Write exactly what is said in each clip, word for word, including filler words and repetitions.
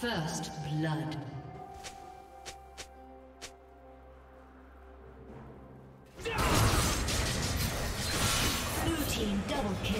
First blood. Blue team double kill.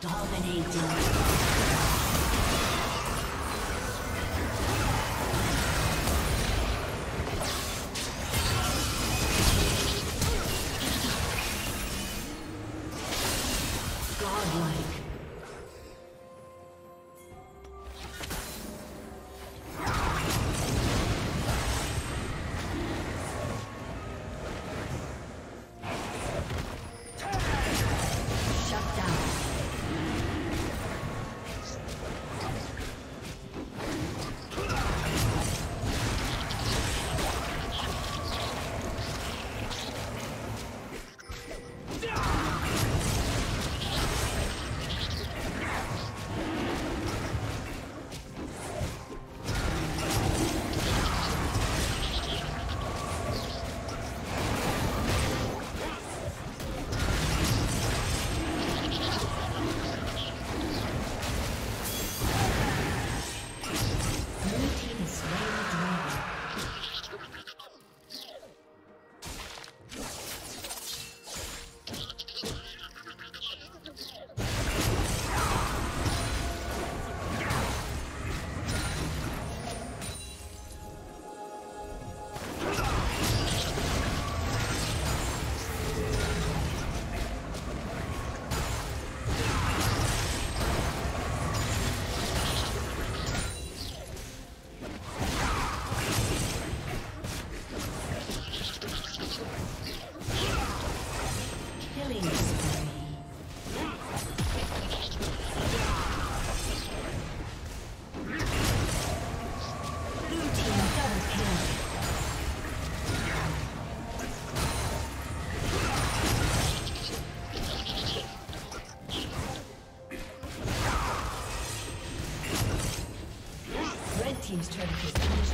Dominating.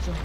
Master.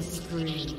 Spree.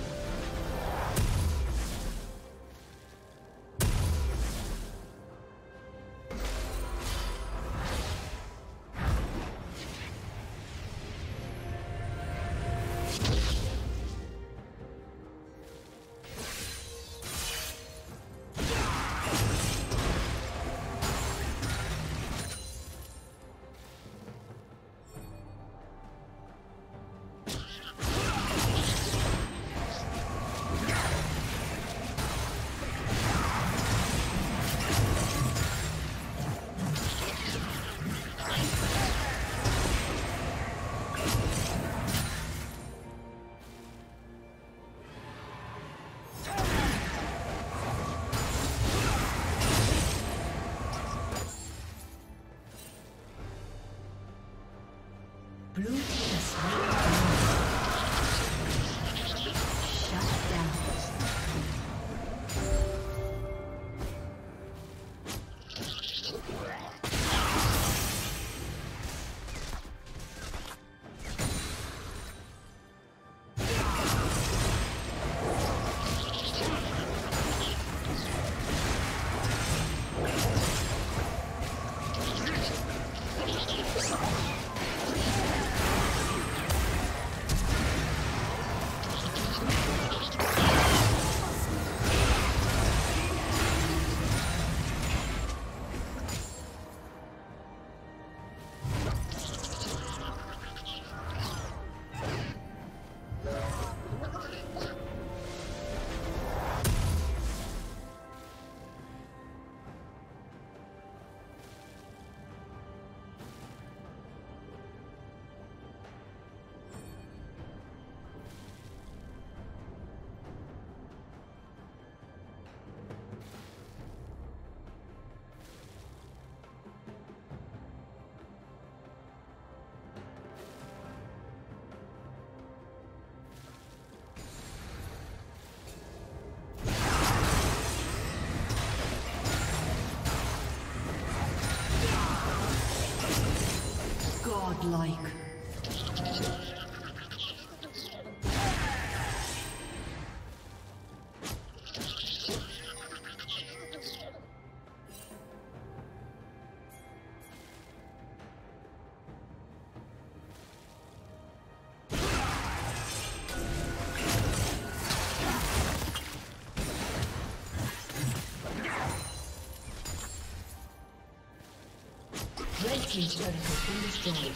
godlike. Team's turret has been destroyed.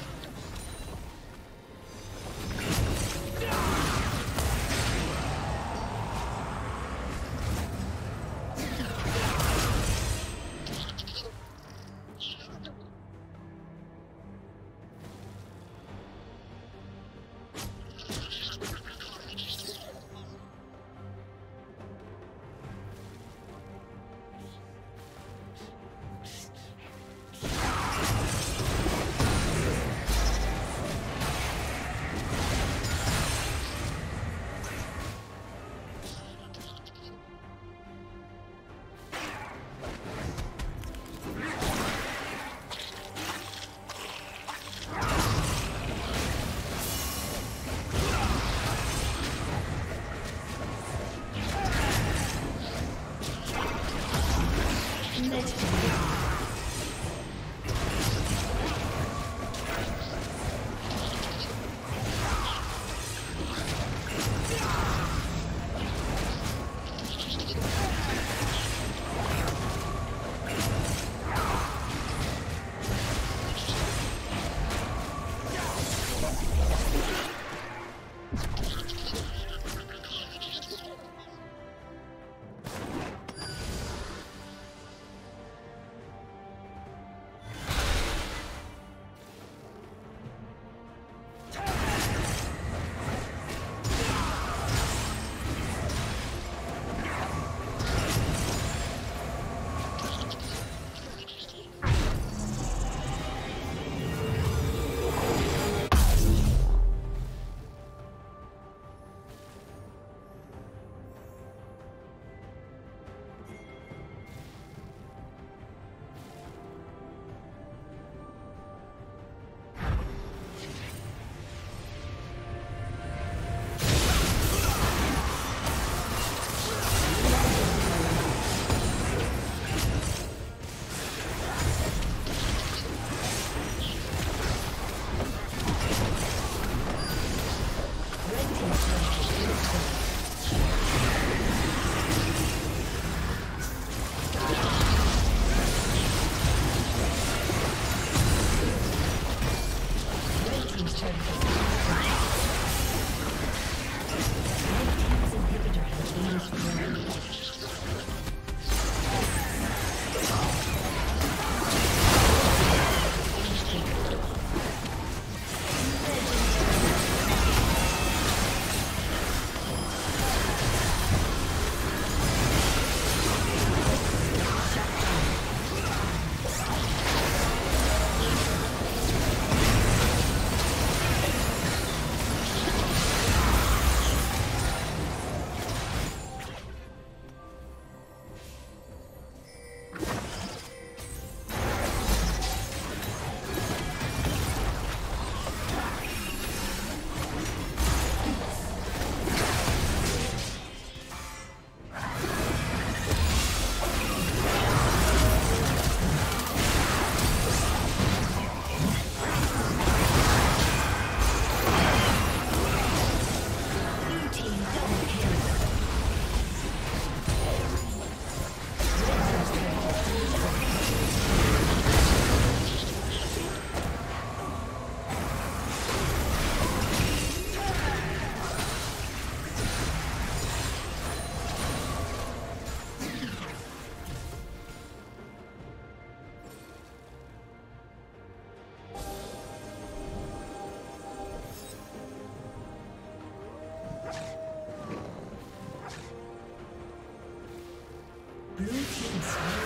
Blue team's